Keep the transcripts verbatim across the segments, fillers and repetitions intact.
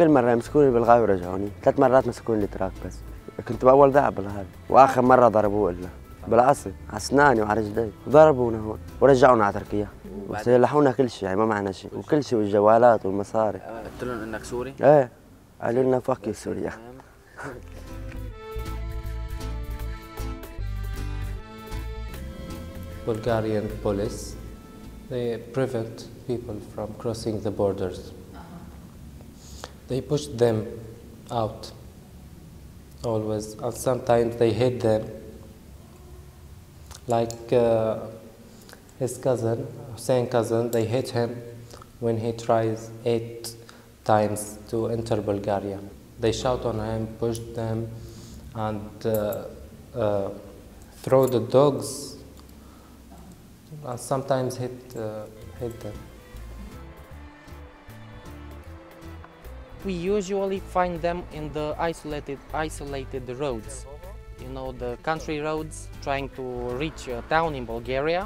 كل مرة يمسكوني بالغاية ورجعوني، ثلاث مرات مسكوني التراك بس، كنت بأول ذعب بالغاية، وآخر مرة ضربوه إلا بالعصي على أسناني وعلى رجلي، ضربونا هون ورجعونا على تركيا، بس يلحونا كل شيء يعني ما معنا شيء، وكل شيء والجوالات والمصاري. قلت لهم إنك سوري؟ إيه، قالوا لنا فكي سوريا. Bulgarian police, they prevent people from crossing the borders. They push them out, always, and sometimes they hit them. Like uh, his cousin, Hussein cousin, they hit him when he tries eight times to enter Bulgaria. They shout on him, push them, and uh, uh, throw the dogs, and sometimes hit, uh, hit them. We usually find them in the isolated, isolated roads, you know, the country roads, trying to reach a town in Bulgaria.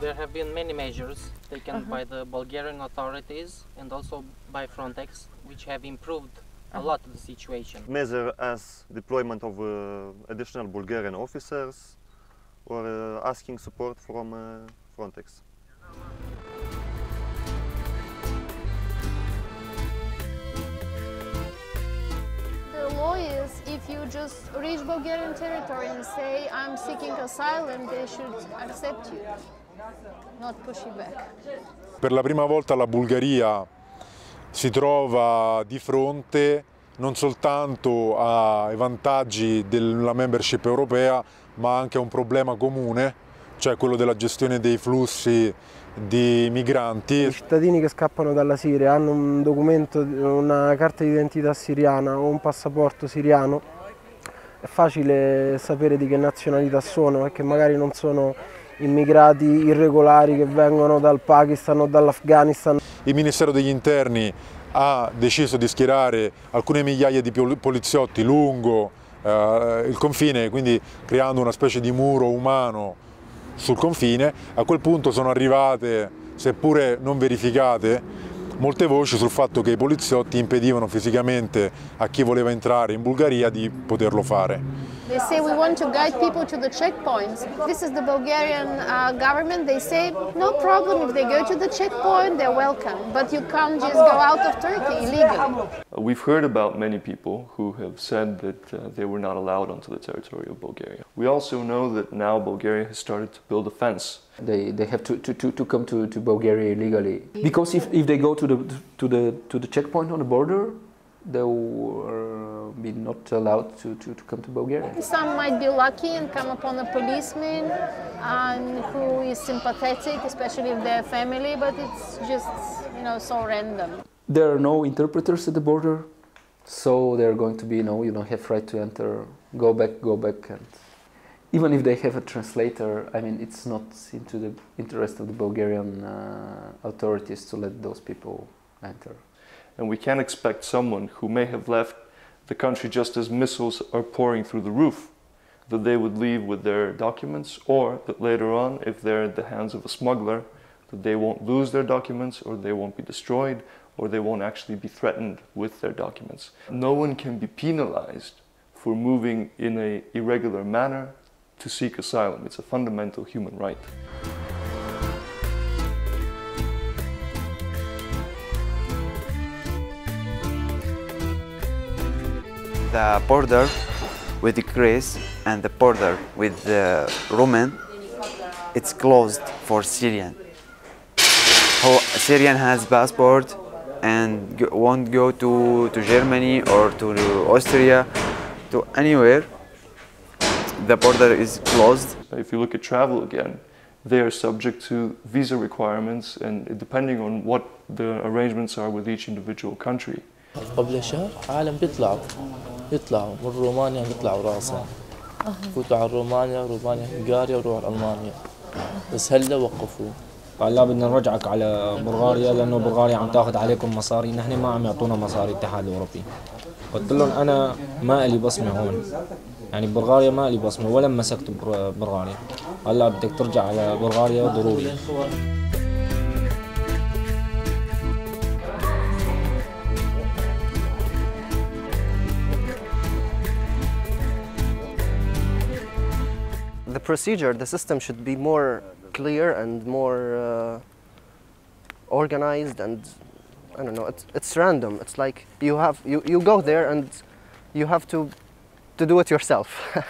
There have been many measures taken uh-huh. by the Bulgarian authorities and also by Frontex, which have improved a lot of the situation. Measure as deployment of uh, additional Bulgarian officers or uh, asking support from uh, Frontex. Is if you just reach Bulgarian territory and say, I'm seeking asylum, they should accept you, not push you back. Per la prima volta la Bulgaria si trova di fronte non soltanto ai vantaggi della membership europea, ma anche a un problema comune, cioè quello della gestione dei flussi di migranti. I cittadini che scappano dalla Siria hanno un documento, una carta di identità siriana o un passaporto siriano. È facile sapere di che nazionalità sono, perché magari non sono immigrati irregolari che vengono dal Pakistan o dall'Afghanistan. Il Ministero degli Interni ha deciso di schierare alcune migliaia di poliziotti lungo eh, il confine, quindi creando una specie di muro umano sul confine. A quel punto sono arrivate, seppure non verificate, molte voci sul fatto che i poliziotti impedivano fisicamente a chi voleva entrare in Bulgaria di poterlo fare. They say we want to guide people to the checkpoints. This is the Bulgarian uh, government. They say no problem if they go to the checkpoint, they're welcome, but you can't just go out of Turkey illegally. We've heard about many people who have said that uh, they were not allowed onto the territory of Bulgaria. We also know that now Bulgaria has started to build a fence. They, they have to, to, to, to come to, to Bulgaria illegally. Because if, if they go to the, to, the, to the checkpoint on the border, they will be not allowed to, to, to come to Bulgaria. Some might be lucky and come upon a policeman and who is sympathetic, especially if they're family, but it's just, you know, so random. There are no interpreters at the border, so they're going to be, you know, you don't have right to enter, go back, go back. And even if they have a translator, I mean, it's not into the interest of the Bulgarian uh, authorities to let those people enter. And we can't expect someone who may have left the country just as missiles are pouring through the roof, that they would leave with their documents, or that later on, if they're in the hands of a smuggler, that they won't lose their documents, or they won't be destroyed, or they won't actually be threatened with their documents. No one can be penalized for moving in an irregular manner to seek asylum. It's a fundamental human right. The border with Greece and the border with uh, Romania, it's closed for Syrian. Who, Syrian has passport and go, won't go to, to Germany or to Austria, to anywhere. The border is closed. If you look at travel again, they are subject to visa requirements and depending on what the arrangements are with each individual country. قبل شهر عالم بيطلعوا بيطلعوا من رومانيا بيطلعوا راسا فوتوا على رومانيا ورومانيا هنغاريا وروحوا على المانيا بس هلا وقفوه. قال لا بدنا نرجعك على بلغاريا لانه بلغاريا عم تاخذ عليكم مصاري، نحن ما عم يعطونا مصاري الاتحاد الاوروبي. قلت لهم انا ما لي بصمه هون، يعني بلغاريا ما لي بصمه ولا مسكت بلغاريا. قال لا بدك ترجع على بلغاريا ضروري. the procedure, the system should be more clear and more uh, organized, and I don't know, it's, it's random. It's like you have, you, you go there and you have to, to do it yourself.